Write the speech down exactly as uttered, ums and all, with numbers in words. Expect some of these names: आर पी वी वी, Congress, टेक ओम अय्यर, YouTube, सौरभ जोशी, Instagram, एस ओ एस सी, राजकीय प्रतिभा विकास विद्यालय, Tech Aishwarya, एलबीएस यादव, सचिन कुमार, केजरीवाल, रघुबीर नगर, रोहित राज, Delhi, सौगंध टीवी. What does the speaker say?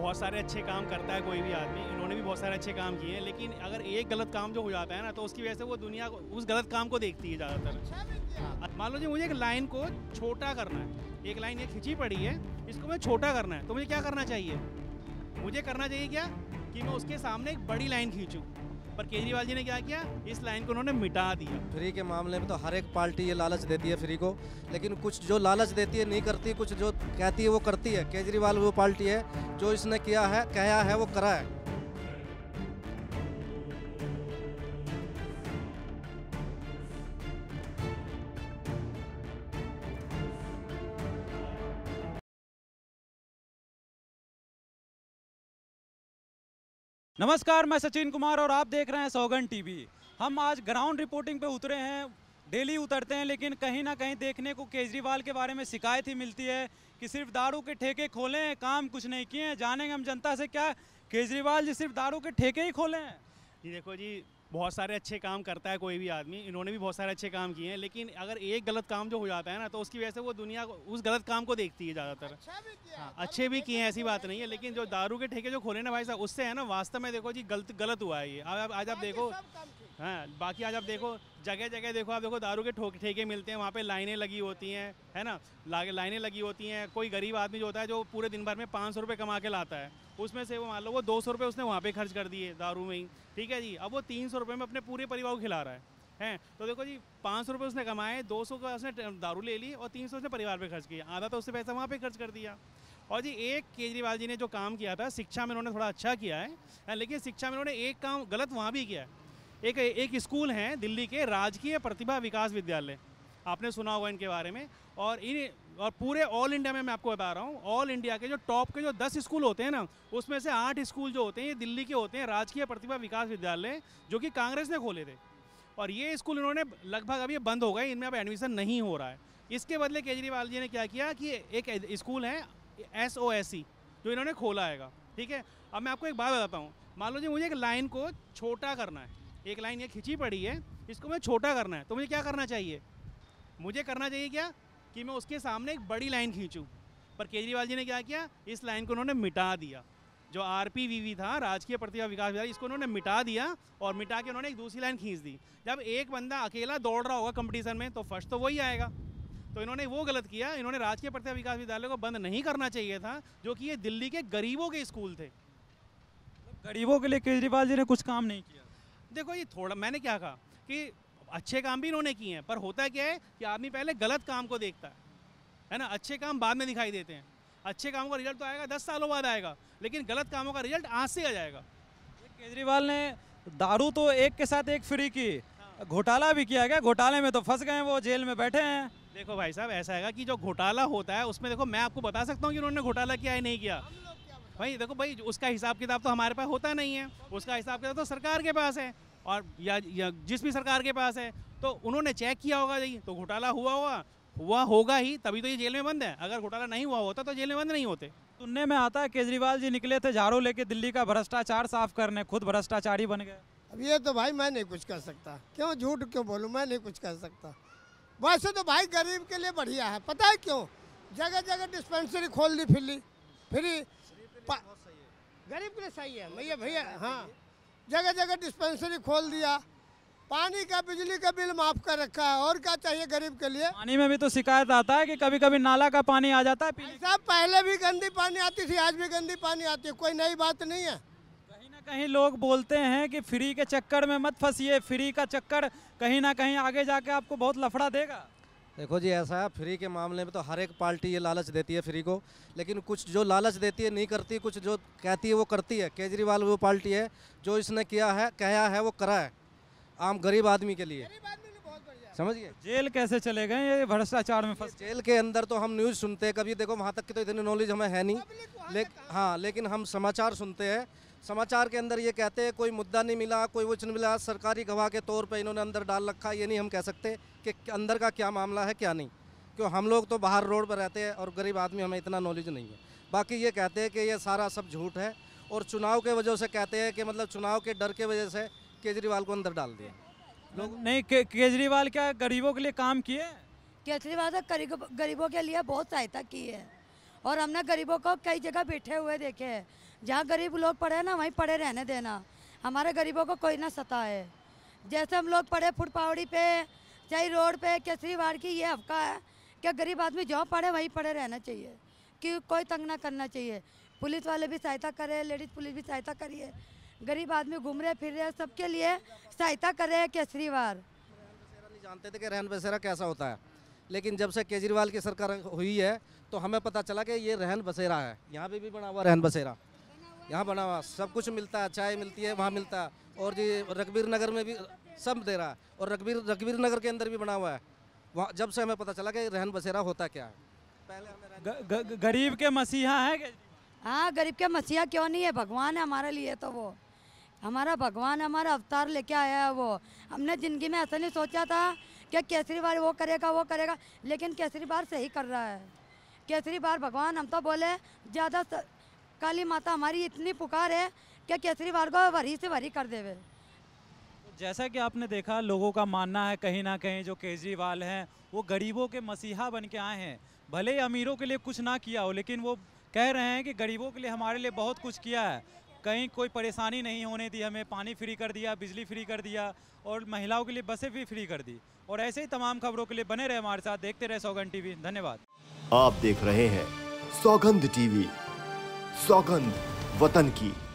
बहुत सारे अच्छे काम करता है कोई भी आदमी, इन्होंने भी बहुत सारे अच्छे काम किए हैं, लेकिन अगर एक गलत काम जो हो जाता है ना तो उसकी वजह से वो दुनिया उस गलत काम को देखती है ज़्यादातर। मान लो जी मुझे एक लाइन को छोटा करना है, एक लाइन ये खिंची पड़ी है, इसको मैं छोटा करना है, तो मुझे क्या करना चाहिए? मुझे करना चाहिए क्या कि मैं उसके सामने एक बड़ी लाइन खींचूँ, पर केजरीवाल जी ने क्या किया, इस लाइन को उन्होंने मिटा दिया। फ्री के मामले में तो हर एक पार्टी ये लालच देती है फ्री को, लेकिन कुछ जो लालच देती है नहीं करती, कुछ जो कहती है वो करती है। केजरीवाल वो पार्टी है जो इसने किया है, कहा है वो करा है। नमस्कार, मैं सचिन कुमार और आप देख रहे हैं सौगंध टीवी। हम आज ग्राउंड रिपोर्टिंग पे उतरे हैं, डेली उतरते हैं, लेकिन कहीं ना कहीं देखने को केजरीवाल के बारे में शिकायत ही मिलती है कि सिर्फ दारू के ठेके खोले हैं, काम कुछ नहीं किए हैं। जानेंगे हम जनता से, क्या केजरीवाल जी सिर्फ दारू के ठेके ही खोले हैं? जी देखो जी, बहुत सारे अच्छे काम करता है कोई भी आदमी, इन्होंने भी बहुत सारे अच्छे काम किए हैं, लेकिन अगर एक गलत काम जो हो जाता है ना तो उसकी वजह से वो दुनिया उस गलत काम को देखती है ज़्यादातर। हाँ, अच्छे भी किए हैं, ऐसी बात नहीं है, लेकिन जो दारू के ठेके जो खोले ना भाई साहब, उससे है ना वास्तव में देखो जी गलत गलत हुआ है ये। आज आज आप देखो, हाँ बाकी आज आप देखो जगह जगह देखो, आप देखो दारू के ठोक ठेके मिलते हैं, वहाँ पे लाइनें लगी होती हैं, है ना, लाइनें लगी होती हैं। कोई गरीब आदमी जो होता है जो पूरे दिन भर में पाँच सौ रुपये कमा के लाता है, उसमें से वो मान लो वो दो सौ रुपये उसने वहाँ पे खर्च कर दिए दारू में ही, ठीक है जी। अब वो तीन सौ रुपये में अपने पूरे परिवार को खिला रहा है, हैं तो देखो जी पाँच सौ रुपये उसने कमाए, दो सौ का उसने दारू ले ली और तीन सौ उसने परिवार पर खर्च किया, आधा तो उससे पैसा वहाँ पर खर्च कर दिया। और जी एक केजरीवाल जी ने जो काम किया था शिक्षा में, उन्होंने थोड़ा अच्छा किया है, लेकिन शिक्षा में उन्होंने एक काम गलत वहाँ भी किया है। एक एक स्कूल हैं दिल्ली के, राजकीय प्रतिभा विकास विद्यालय, आपने सुना होगा इनके बारे में। और इन और पूरे ऑल इंडिया में मैं आपको बता रहा हूँ, ऑल इंडिया के जो टॉप के जो दस स्कूल होते हैं ना, उसमें से आठ स्कूल जो होते हैं ये दिल्ली के होते हैं, राजकीय प्रतिभा विकास विद्यालय, जो कि कांग्रेस ने खोले थे। और ये स्कूल इन्होंने लगभग अभी बंद हो गए, इनमें अब एडमिशन नहीं हो रहा है। इसके बदले केजरीवाल जी ने क्या किया कि एक स्कूल है एस ओ एस सी जो इन्होंने खोला हैगा, ठीक है। अब मैं आपको एक बात बताता हूँ, मान लो जी मुझे एक लाइन को छोटा करना है, एक लाइन ये खिंची पड़ी है, इसको मैं छोटा करना है, तो मुझे क्या करना चाहिए? मुझे करना चाहिए क्या कि मैं उसके सामने एक बड़ी लाइन खींचूं, पर केजरीवाल जी ने क्या किया, इस लाइन को उन्होंने मिटा दिया। जो आर पी वी वी था, राजकीय प्रतिभा विकास विद्यालय, इसको उन्होंने मिटा दिया और मिटा के उन्होंने एक दूसरी लाइन खींच दी। जब एक बंदा अकेला दौड़ रहा होगा कंपटीशन में तो फर्स्ट तो वही आएगा, तो इन्होंने वो गलत किया। इन्होंने राजकीय प्रतिभा विकास विद्यालय को बंद नहीं करना चाहिए था, जो कि ये दिल्ली के गरीबों के स्कूल थे। गरीबों के लिए केजरीवाल जी ने कुछ काम नहीं किया। देखो ये थोड़ा, मैंने क्या कहा कि अच्छे काम भी इन्होंने किए हैं, पर होता क्या है कि आदमी पहले गलत काम को देखता है है ना, अच्छे काम बाद में दिखाई देते हैं। अच्छे कामों का रिजल्ट तो आएगा दस सालों बाद आएगा, लेकिन गलत कामों का रिजल्ट आज से आ जाएगा। केजरीवाल ने दारू तो एक के साथ एक फ्री की, घोटाला भी किया गया, घोटाले में तो फंस गए, वो जेल में बैठे हैं। देखो भाई साहब ऐसा है कि जो घोटाला होता है उसमें देखो मैं आपको बता सकता हूँ कि उन्होंने घोटाला किया है नहीं किया, भाई देखो भाई उसका हिसाब किताब तो हमारे पास होता नहीं है, उसका हिसाब किताब तो सरकार के पास है, और या, या जिस भी सरकार के पास है, तो उन्होंने चेक किया होगा जी, तो घोटाला हुआ हुआ हुआ होगा ही, तभी तो ये जेल में बंद है। अगर घोटाला नहीं हुआ होता तो जेल में बंद नहीं होते। सुनने में आता है केजरीवाल जी निकले थे झाड़ू लेके दिल्ली का भ्रष्टाचार साफ करने, खुद भ्रष्टाचारी बन गए। अब ये तो भाई मैं नहीं कुछ कर सकता, क्यों झूठ क्यों बोलूँ, मैं नहीं कुछ कर सकता। वैसे तो भाई गरीब के लिए बढ़िया है, पता है क्यों, जगह जगह डिस्पेंसरी खोल दी फिर फ्री, गरीब के लिए सही है भैया भैया हाँ, जगह जगह डिस्पेंसरी खोल दिया, पानी का बिजली का बिल माफ कर रखा है, और क्या चाहिए गरीब के लिए। पानी में भी तो शिकायत आता है कि कभी कभी नाला का पानी आ जाता है पीने का। पहले भी गंदी पानी आती थी, आज भी गंदी पानी आती है, कोई नई बात नहीं है। कहीं ना कहीं लोग बोलते हैं कि फ्री के चक्कर में मत फंसिए, फ्री का चक्कर कहीं ना कहीं आगे जाके आपको बहुत लफड़ा देगा। देखो जी ऐसा है, फ्री के मामले में तो हर एक पार्टी ये लालच देती है फ्री को, लेकिन कुछ जो लालच देती है नहीं करती, कुछ जो कहती है वो करती है। केजरीवाल वो पार्टी है जो इसने किया है, कहा है वो करा है, आम गरीब आदमी के लिए, समझिए। जेल कैसे चले गए ये भ्रष्टाचार में फंस? जेल के अंदर तो हम न्यूज़ सुनते हैं, कभी देखो वहाँ तक की तो इतनी नॉलेज हमें है नहीं, ले, हाँ लेकिन हम समाचार सुनते हैं। समाचार के अंदर ये कहते हैं कोई मुद्दा नहीं मिला, कोई वो नहीं मिला, सरकारी गवाह के तौर पे इन्होंने अंदर डाल रखा। ये नहीं हम कह सकते कि अंदर का क्या मामला है क्या नहीं, क्यों हम लोग तो बाहर रोड पर रहते हैं और गरीब आदमी, हमें इतना नॉलेज नहीं है। बाकी ये कहते हैं कि ये सारा सब झूठ है, और चुनाव के वजह से कहते हैं कि मतलब चुनाव के डर के वजह से केजरीवाल को अंदर डाल दिया लोग। नहीं के, केजरीवाल क्या गरीबों के लिए काम किए? केजरीवाल ने गरीबों के लिए बहुत सहायता की है, और हमने गरीबों को कई जगह बैठे हुए देखे हैं। जहाँ गरीब लोग पढ़े ना वहीं पढ़े रहने देना, हमारे गरीबों को कोई ना सताए। जैसे हम लोग पढ़े फुट पावड़ी पे चाहे रोड पे केजरीवाल की ये हफ्का है कि गरीब आदमी जहाँ पढ़े वहीं पढ़े रहना चाहिए, कि कोई तंग ना करना चाहिए। पुलिस वाले भी सहायता करे, लेडीज़ पुलिस भी सहायता करिए, गरीब आदमी घूम रहे फिर रहे सबके लिए सहायता करे केजरीवाल। नहीं जानते थे कि रहन बसेरा कैसा होता है, लेकिन जब से केजरीवाल की सरकार हुई है तो हमें पता चला कि ये रहन बसेरा है। यहाँ पे भी बना हुआ रहन बसेरा, यहाँ बना हुआ सब कुछ मिलता है, चाय मिलती है वहाँ मिलता है, और जी रघुबीर नगर में भी सब दे रहा है, और रघुबीर रघुबीर नगर के अंदर भी बना हुआ है। वहाँ जब से हमें पता चला कि रहन बसेरा होता क्या है। पहले गरीब के मसीहा है। हाँ, गरीब के मसीहा क्यों नहीं है, भगवान है हमारे लिए। तो वो हमारा भगवान, हमारा अवतार लेके आया है वो। हमने ज़िंदगी में ऐसा नहीं सोचा था कि केजरीवाल वो करेगा वो करेगा, लेकिन केजरीवाल सही कर रहा है। केजरीवाल भगवान, हम तो बोले ज़्यादा काली माता हमारी इतनी पुकार है कि केजरीवाल को वरी से वरी कर देवे। जैसा कि आपने देखा, लोगों का मानना है कहीं ना कहीं जो केजरीवाल हैं वो गरीबों के मसीहा बन के आए हैं। भले ही अमीरों के लिए कुछ ना किया हो, लेकिन वो कह रहे हैं कि गरीबों के लिए हमारे लिए बहुत कुछ किया है। कहीं कोई परेशानी नहीं होने दी, हमें पानी फ्री कर दिया, बिजली फ्री कर दिया, और महिलाओं के लिए बसें भी फ्री कर दी। और ऐसे ही तमाम खबरों के लिए बने रहे हमारे साथ, देखते रहे सौगंध टीवी। धन्यवाद। आप देख रहे हैं सौगंध टीवी। सौगंध, वतन की।